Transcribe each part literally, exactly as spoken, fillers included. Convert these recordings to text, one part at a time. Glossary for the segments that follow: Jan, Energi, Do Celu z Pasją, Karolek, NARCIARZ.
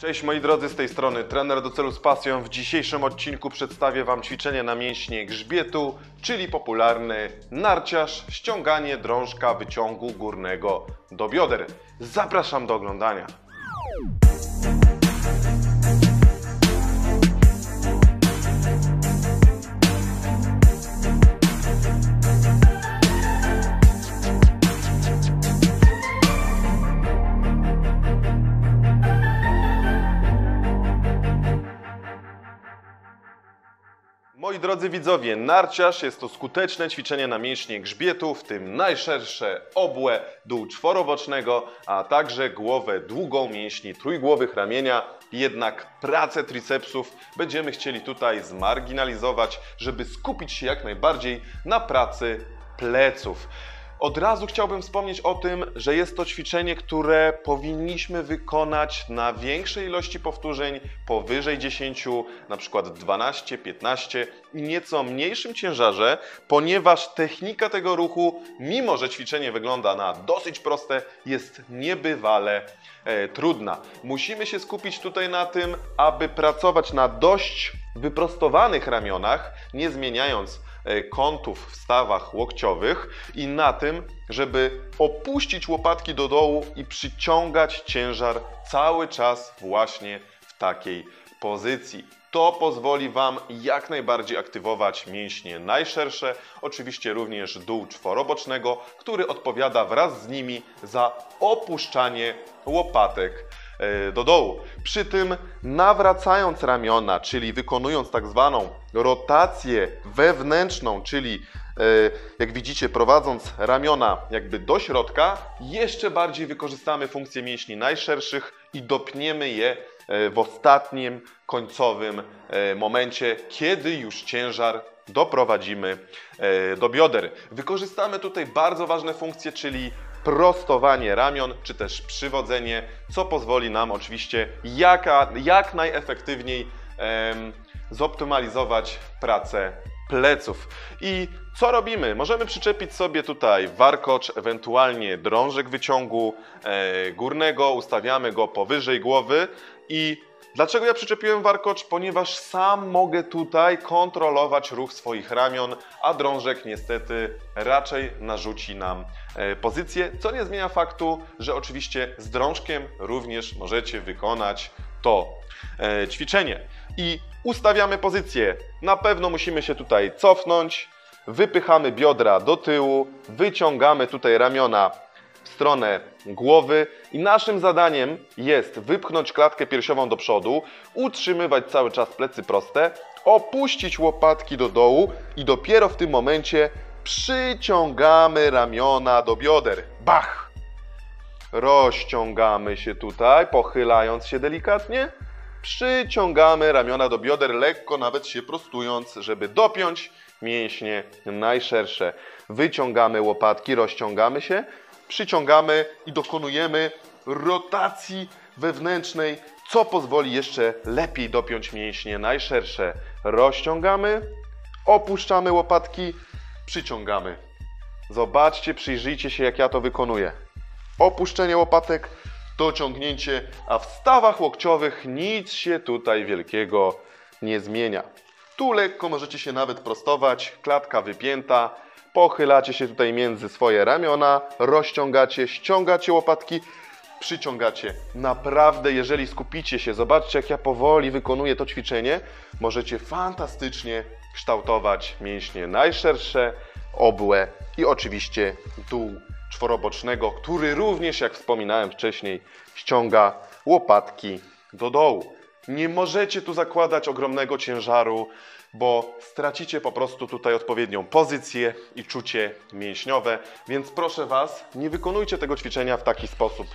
Cześć moi drodzy, z tej strony trener Do Celu z Pasją. W dzisiejszym odcinku przedstawię Wam ćwiczenie na mięśnie grzbietu, czyli popularny narciarz, ściąganie drążka wyciągu górnego do bioder. Zapraszam do oglądania. Moi drodzy widzowie, narciarz jest to skuteczne ćwiczenie na mięśnie grzbietu, w tym najszersze obłe, dół czworobocznego, a także głowę długą mięśni trójgłowych ramienia. Jednak pracę tricepsów będziemy chcieli tutaj zmarginalizować, żeby skupić się jak najbardziej na pracy pleców. Od razu chciałbym wspomnieć o tym, że jest to ćwiczenie, które powinniśmy wykonać na większej ilości powtórzeń, powyżej dziesięciu, na przykład dwanaście, piętnaście i nieco mniejszym ciężarze, ponieważ technika tego ruchu, mimo że ćwiczenie wygląda na dosyć proste, jest niebywale e, trudna. Musimy się skupić tutaj na tym, aby pracować na dość wyprostowanych ramionach, nie zmieniając kątów w stawach łokciowych i na tym, żeby opuścić łopatki do dołu i przyciągać ciężar cały czas właśnie w takiej pozycji. To pozwoli Wam jak najbardziej aktywować mięśnie najszersze, oczywiście również dół czworobocznego, który odpowiada wraz z nimi za opuszczanie łopatek do dołu. Przy tym nawracając ramiona, czyli wykonując tak zwaną rotację wewnętrzną, czyli jak widzicie prowadząc ramiona jakby do środka, jeszcze bardziej wykorzystamy funkcję mięśni najszerszych i dopniemy je w ostatnim, końcowym momencie, kiedy już ciężar doprowadzimy do bioder. Wykorzystamy tutaj bardzo ważne funkcje, czyli prostowanie ramion, czy też przywodzenie, co pozwoli nam oczywiście jaka, jak najefektywniej em, zoptymalizować pracę pleców. I co robimy? Możemy przyczepić sobie tutaj warkocz, ewentualnie drążek wyciągu e, górnego, ustawiamy go powyżej głowy. I dlaczego ja przyczepiłem warkocz? Ponieważ sam mogę tutaj kontrolować ruch swoich ramion, a drążek niestety raczej narzuci nam pozycję, co nie zmienia faktu, że oczywiście z drążkiem również możecie wykonać to ćwiczenie. I ustawiamy pozycję. Na pewno musimy się tutaj cofnąć, wypychamy biodra do tyłu, wyciągamy tutaj ramiona w stronę głowy i naszym zadaniem jest wypchnąć klatkę piersiową do przodu, utrzymywać cały czas plecy proste, opuścić łopatki do dołu i dopiero w tym momencie przyciągamy ramiona do bioder. Bach! Rozciągamy się tutaj, pochylając się delikatnie. Przyciągamy ramiona do bioder, lekko nawet się prostując, żeby dopiąć mięśnie najszersze. Wyciągamy łopatki, rozciągamy się. Przyciągamy i dokonujemy rotacji wewnętrznej, co pozwoli jeszcze lepiej dopiąć mięśnie najszersze. Rozciągamy, opuszczamy łopatki, przyciągamy. Zobaczcie, przyjrzyjcie się, jak ja to wykonuję. Opuszczenie łopatek, dociągnięcie, a w stawach łokciowych nic się tutaj wielkiego nie zmienia. Tu lekko możecie się nawet prostować, klatka wypięta. Pochylacie się tutaj między swoje ramiona, rozciągacie, ściągacie łopatki, przyciągacie. Naprawdę, jeżeli skupicie się, zobaczcie jak ja powoli wykonuję to ćwiczenie, możecie fantastycznie kształtować mięśnie najszersze, obłe i oczywiście dół czworobocznego, który również, jak wspominałem wcześniej, ściąga łopatki do dołu. Nie możecie tu zakładać ogromnego ciężaru, bo stracicie po prostu tutaj odpowiednią pozycję i czucie mięśniowe, więc proszę Was, nie wykonujcie tego ćwiczenia w taki sposób.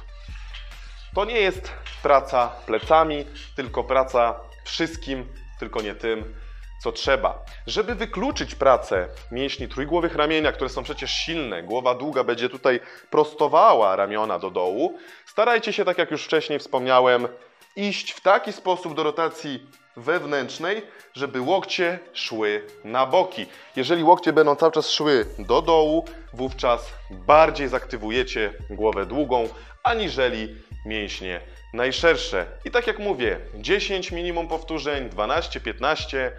To nie jest praca plecami, tylko praca wszystkim, tylko nie tym, co trzeba. Żeby wykluczyć pracę mięśni trójgłowych ramienia, które są przecież silne, głowa długa będzie tutaj prostowała ramiona do dołu, starajcie się, tak jak już wcześniej wspomniałem, iść w taki sposób do rotacji wewnętrznej, żeby łokcie szły na boki. Jeżeli łokcie będą cały czas szły do dołu, wówczas bardziej zaktywujecie głowę długą, aniżeli mięśnie najszersze. I tak jak mówię, dziesięć minimum powtórzeń, dwanaście, piętnaście,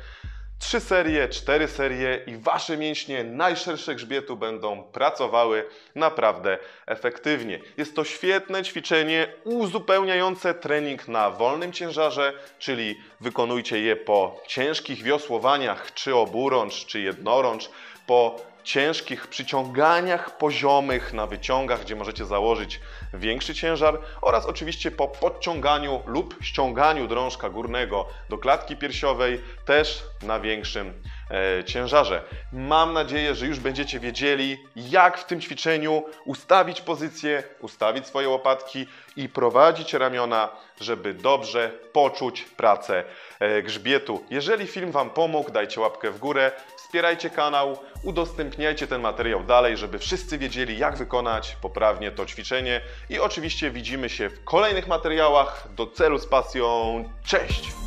trzy serie, cztery serie i wasze mięśnie najszersze grzbietu będą pracowały naprawdę efektywnie. Jest to świetne ćwiczenie uzupełniające trening na wolnym ciężarze, czyli wykonujcie je po ciężkich wiosłowaniach, czy oburącz, czy jednorącz, po ciężkich przyciąganiach poziomych na wyciągach, gdzie możecie założyć większy ciężar, oraz oczywiście po podciąganiu lub ściąganiu drążka górnego do klatki piersiowej też na większym e, ciężarze. Mam nadzieję, że już będziecie wiedzieli, jak w tym ćwiczeniu ustawić pozycję, ustawić swoje łopatki i prowadzić ramiona, żeby dobrze poczuć pracę e, grzbietu. Jeżeli film wam pomógł, dajcie łapkę w górę, wspierajcie kanał, udostępniajcie ten materiał dalej, żeby wszyscy wiedzieli, jak wykonać poprawnie to ćwiczenie. I oczywiście widzimy się w kolejnych materiałach. Do celu z pasją. Cześć!